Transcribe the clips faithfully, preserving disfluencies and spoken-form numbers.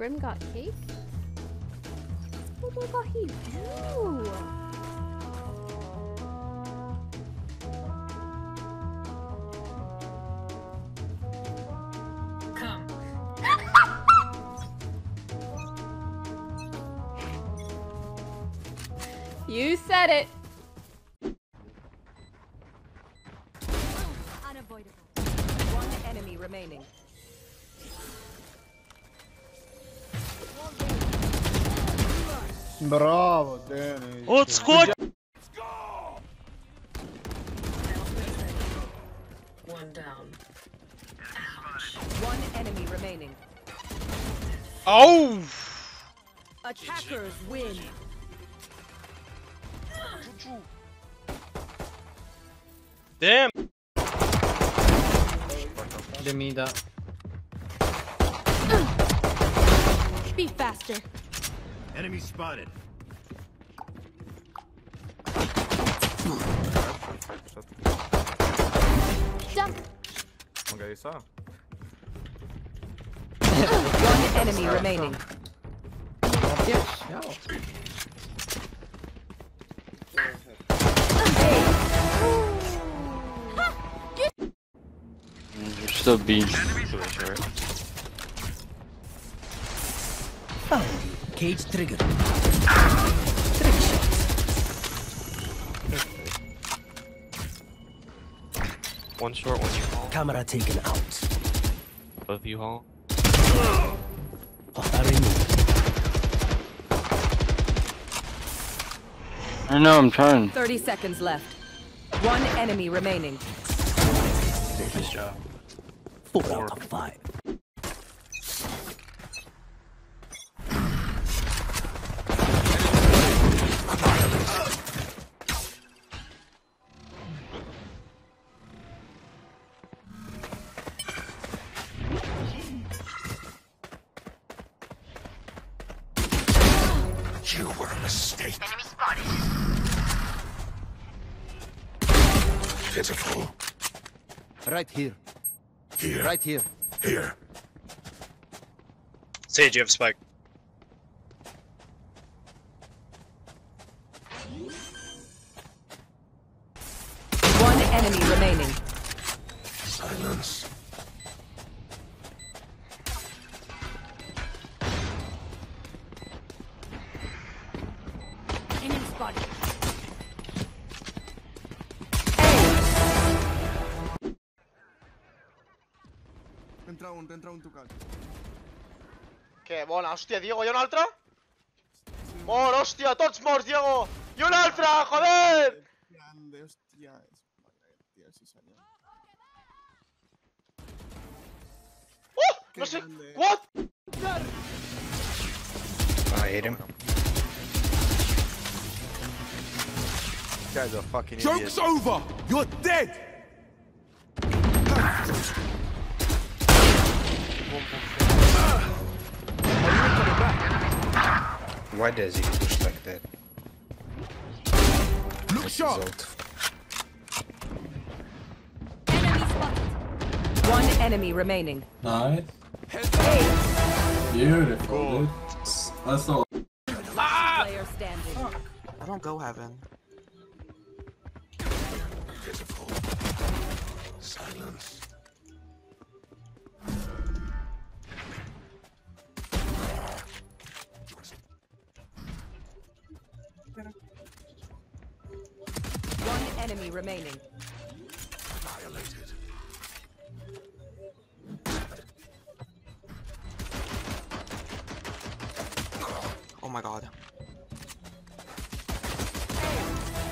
Brim got cake? What the fuck he do? Come. You said it. Unavoidable. One enemy remaining. Bravo, Danny. Odskoč! One down. One enemy remaining. Oh! Attackers win. Damn. The mida. Be faster. Enemy spotted. Jump. One enemy remaining. Yes. No. Hey. You're still being sure. Oh. Cage trigger. Ah! Trick shot. One short, one you haul. Camera taken out. Both you haul. Oh, I removed. I know, I'm trying. thirty seconds left. One enemy remaining. Good job. Four, Four out of five. You were a mistake. Enemy spotted. Pitiful. Right here. Here. Right here. Here. Sage, you have spike. One enemy remaining. Silence. Entra un, entra un tu cal. Que bona, hòstia, Diego, hi ha un altre? Mor, hòstia, tots morts, Diego! I un altre, joder! Grande, hòstia, és malaltia, sí senyor. Oh! No sé, what? I hate him. Guys are fucking idiots. Joke's over! You're dead! Why does he push like that? Look shot! Enemy spotted. One enemy remaining. Nice. Eight. Beautiful, dude. That's all. Ah! Player standing. Oh. I don't go heaven. Physical. Silence. One enemy remaining. Violated. Oh my god.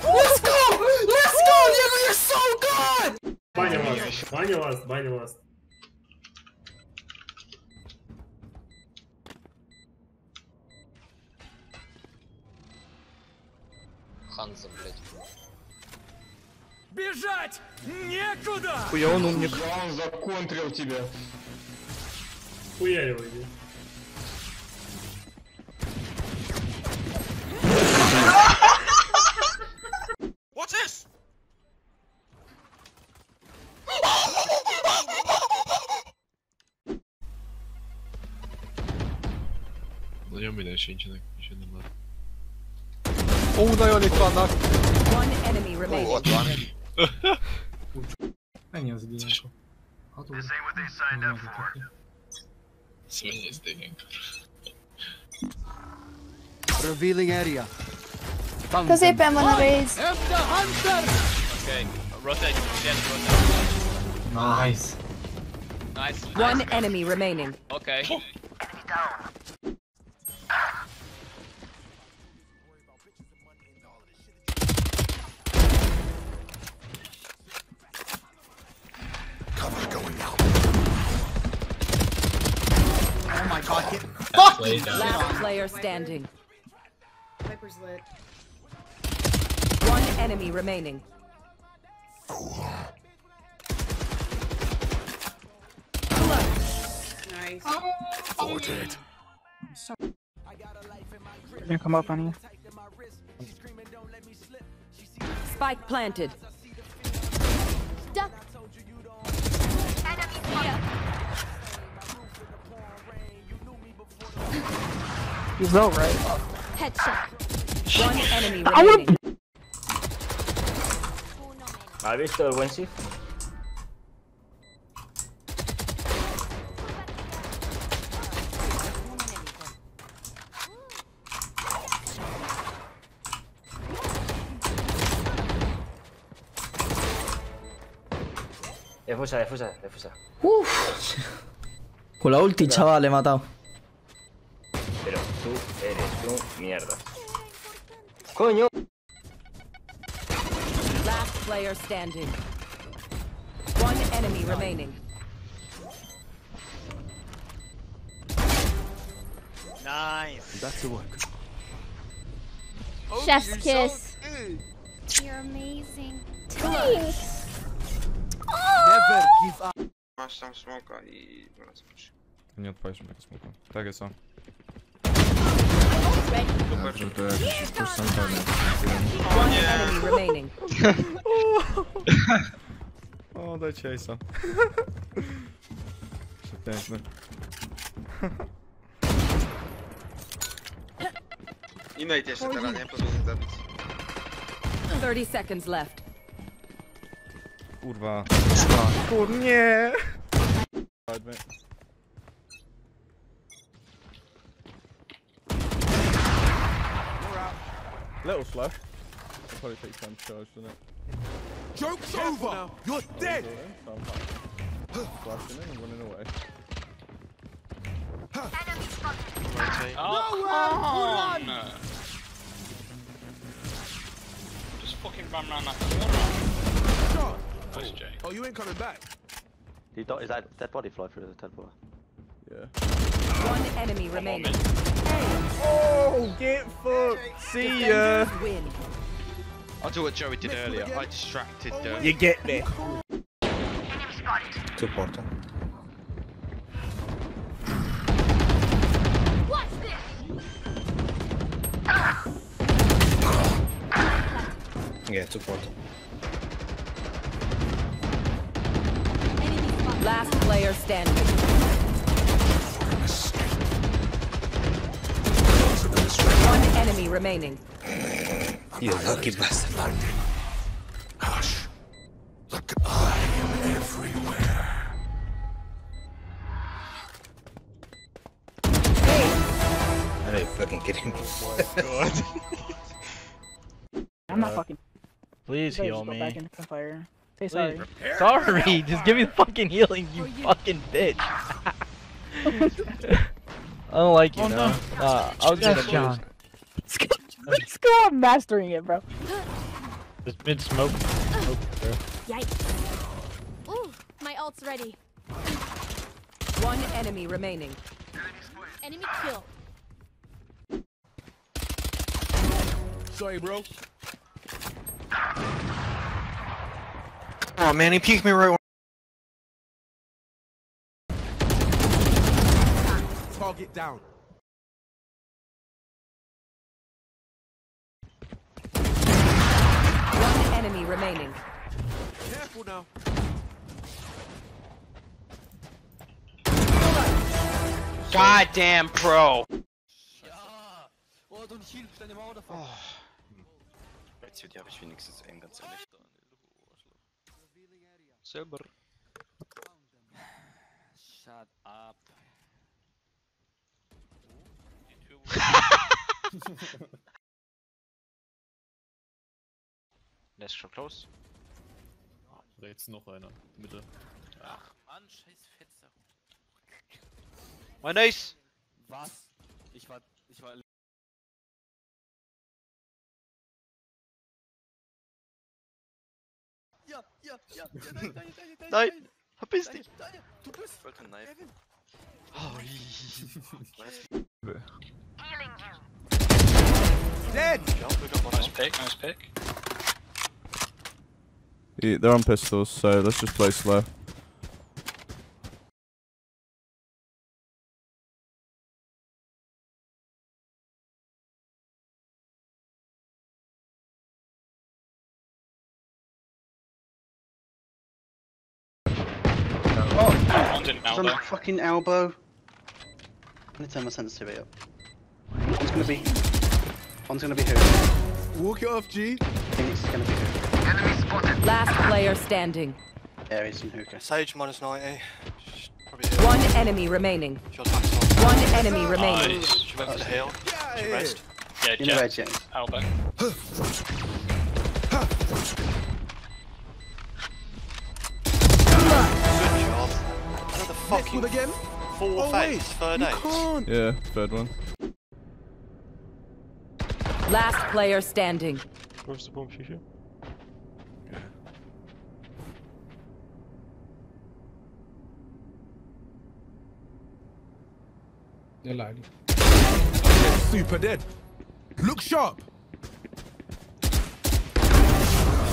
Let's go! Let's go, Diego, you're so good! Bunny last, bunny last, bunny last. Ханза, блядь. Бежать некуда! Хуя он умник. Он законтрил тебя. Хуя его иди. What's this? Tinha um milhão de gente, né? Um daí olha que lá oh, outro lá, né? É, não, não, não, não. This revealing area. Középen Thunder. Van a raise. Okay, rotate. Again, rotate. Nice. Nice. One nice. Enemy remaining. Okay. Oh. Enemy down. Cover going out. Oh my god, get fucked! Last player standing. Viper's lit. One enemy remaining. Oh. Nice. Oh. I'm sorry. You're gonna come up on you. Spike planted. Duck. Enemy here. He's low, right? Headshot. One enemy remaining. ¿Has visto el buen shift? Defusa, defusa, defusa. Uff. Con la ulti, chaval, le he matado. Pero tú eres un mierda. ¡Coño! Last player standing. One enemy remaining. Nice. That's the work. Oh, chef's kiss. So good. You're amazing. Thanks. Never give up. Masz tam smoka I wracam się. Nie odpalisz mojego smoka. Tak jest on. Dobrze, to jakiś postępowanie. O nie! O, dajcie Ace'a. Przepiękny. I nate jeszcze teraz, nie? Pozwolę zabić. thirty seconds left. Kurwa. Kurwa, nie! Little flush. It'll probably take time to charge, doesn't it? Joke's over! Now. You're oh, dead! So I'm flashing in and running away. Enemy spotted. Rotate. Oh, no, no. Just fucking run around that corner. Where's Jay? Oh, you ain't coming back. Did that, is that dead body fly through the temple? Yeah. One enemy remaining. Oh, get fucked. See ya. I'll do what Joey did earlier. I distracted them. You get me. To Porter. What's this? Yeah, to Porter. Last player standing. One enemy remaining. You lucky bastard. Hush. Look, I am everywhere. Hey. Are you fucking kidding me? Oh my god. I'm not fucking. Please heal me. Back into the fire. Say sorry. Sorry, just give me the fucking healing, you fucking bitch. I don't like you, oh, no. no. Uh, I was gonna John. Let's go, let's go on mastering it, bro. There's mid smoke. smoke bro. Yikes. Ooh, my ult's ready. One enemy remaining. Enemy kill. Sorry, bro. Oh man, he peeked me right. Target down. One enemy remaining. Careful now. Goddamn pro. so ein Shield, stell dir mal davon. Oh. Jetzt hier habe ich wenigstens einen, ganz ehrlich. Selber. Shut up. Die Tür wurde. That's schon close. Da jetzt noch einer, Mitte. Ach Mann, scheiß Fetzer. Mein Ace! Was? Ich war. Ich war. Ja, ja, ja, ja, nein, nein, nein, nein, nein! Verpiss dich! Nein, du bist! Ich wollte ein Knife. Holy. Dead! Nice pick, nice pick. Yeah, they're on pistols, so let's just play slow. Oh! It's on the fucking elbow. I'm gonna turn my sensitivity up. One's gonna be... One's gonna be who? Walk it off, G! I think it's gonna be who? Last player standing. There is some hookah. Sage minus ninety. One enemy remaining. One enemy remaining. She went for the hill. She rest. Yeah, yeah. Jack. Albert. Another fucking again. Four face. Third eight. Yeah, third one. Last player standing. Where's the bomb here? They're lying. They're super dead. Look sharp.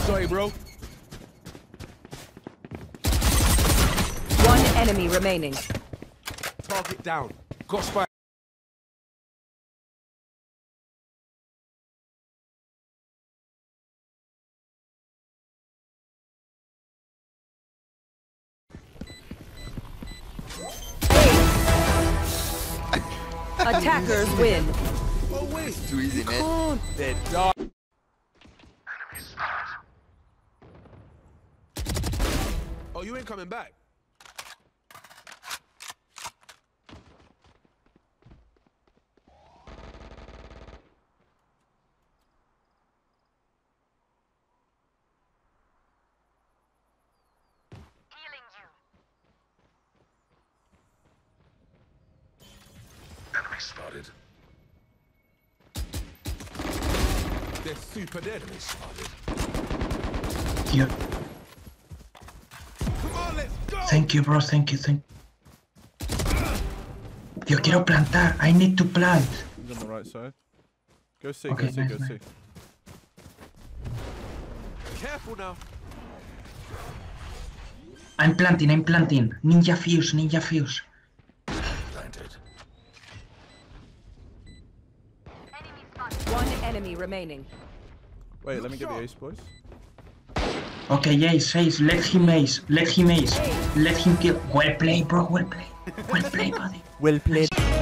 Sorry, bro. One enemy remaining. Target down. Got spy. Attackers win. Oh wait, it's too easy, man. Dead dog. Oh, you ain't coming back. Spotted. They're super dead. They spotted. Yeah. Come on, let's go. Thank you, bro. Thank you. Thank. Yo quiero plantar. I need to plant. He's on the right side. Go see. Okay, go see. Nice, go nice. see. Careful now. I'm planting. I'm planting. Ninja fuse. Ninja fuse. Enemy remaining. Wait, let me get the ace, boys. Okay, ace, ace. Let him ace. Let him ace. Let him kill. Well played, bro. Well played. Well played, buddy. Well played.